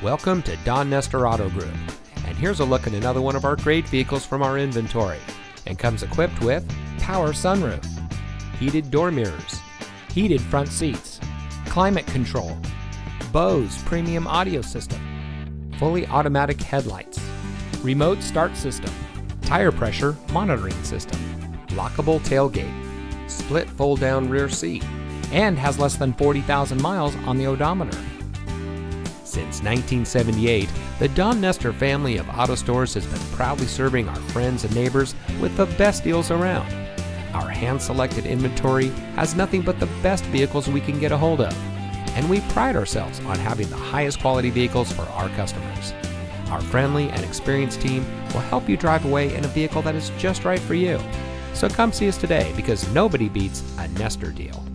Welcome to Don Nester Auto Group, and here's a look at another one of our great vehicles from our inventory, and comes equipped with power sunroof, heated door mirrors, heated front seats, climate control, Bose premium audio system, fully automatic headlights, remote start system, tire pressure monitoring system, lockable tailgate, split fold-down rear seat, and has less than 40,000 miles on the odometer. Since 1978, the Don Nester family of auto stores has been proudly serving our friends and neighbors with the best deals around. Our hand-selected inventory has nothing but the best vehicles we can get a hold of, and we pride ourselves on having the highest quality vehicles for our customers. Our friendly and experienced team will help you drive away in a vehicle that is just right for you. So come see us today, because nobody beats a Nester deal.